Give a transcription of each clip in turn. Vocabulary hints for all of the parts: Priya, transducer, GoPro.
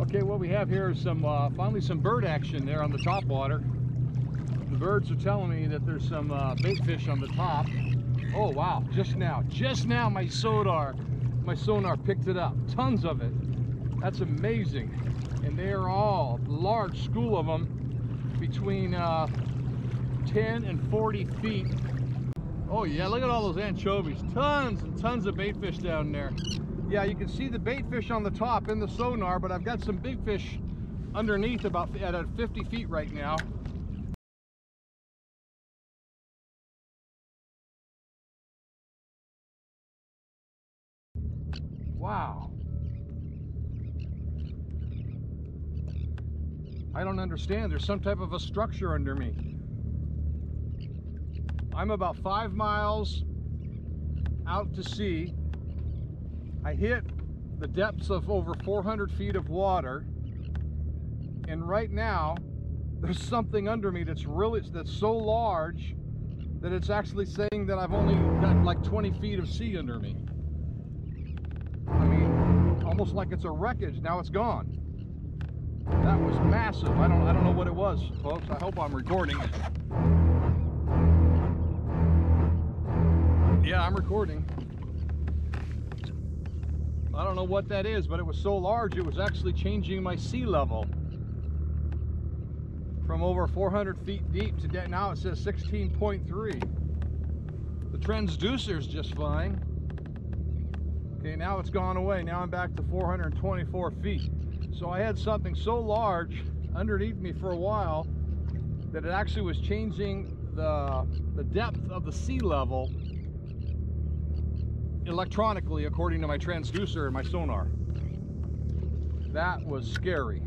Okay, what we have here is some finally some bird action there on the top water. The birds are telling me that there's some bait fish on the top. Oh wow, just now my sonar picked it up, tons of it. That's amazing. And they are all, large school of them, between 10 and 40 feet. Oh yeah, look at all those anchovies. Tons and tons of bait fish down there. Yeah, you can see the bait fish on the top in the sonar, but I've got some big fish underneath about at 50 feet right now. Wow. I don't understand. There's some type of a structure under me. I'm about 5 miles out to sea. I hit the depths of over 400 feet of water. And right now, there's something under me that's so large that it's actually saying that I've only got like 20 feet of sea under me. I mean, almost like it's a wreckage. Now it's gone. That was massive. I don't know what it was, folks. I hope I'm recording. Yeah, I'm recording. I don't know what that is, but it was so large it was actually changing my sea level from over 400 feet deep to now it says 16.3. The transducer's just fine. Okay, now it's gone away. Now I'm back to 424 feet. So I had something so large underneath me for a while that it actually was changing the depth of the sea level electronically according to my transducer and my sonar. That was scary.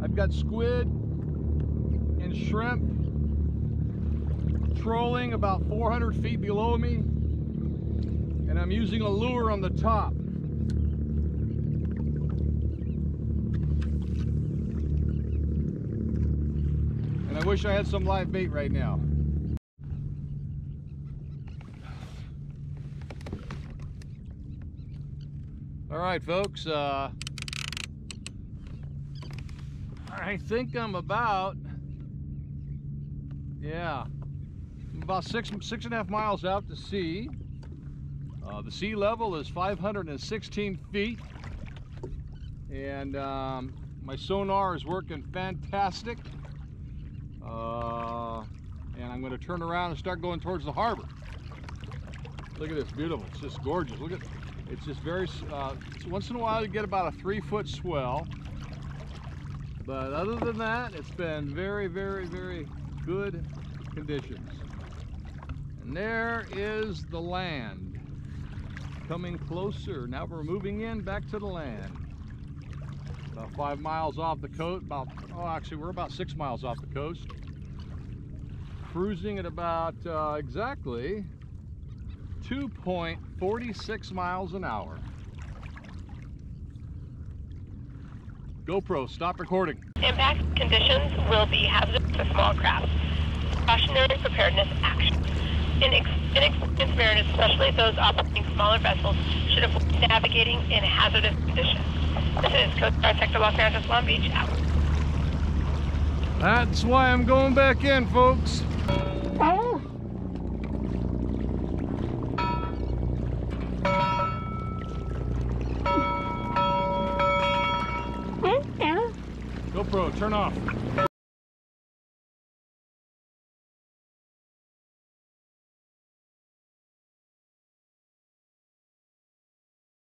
I've got squid and shrimp trolling about 400 feet below me, and I'm using a lure on the top. And I wish I had some live bait right now. All right, folks. I think I'm about, yeah, I'm about six and a half miles out to sea. The sea level is 516 feet, and my sonar is working fantastic. And I'm going to turn around and start going towards the harbor. Look at this, beautiful. It's just gorgeous. Look at, it's just very. Once in a while, you get about a 3-foot swell. But other than that, it's been very, very, very good conditions. And there is the land. Coming closer. Now we're moving in back to the land. About 5 miles off the coast. We're about 6 miles off the coast. Cruising at about exactly 2.46 miles an hour. GoPro, stop recording. Impact conditions will be hazardous to small craft. Cautionary preparedness action. Inexperienced mariners, especially those operating smaller vessels, should avoid navigating in hazardous conditions. This is Coast Guard Sector Los Angeles, Long Beach, out. That's why I'm going back in, folks. Oh. GoPro, turn off.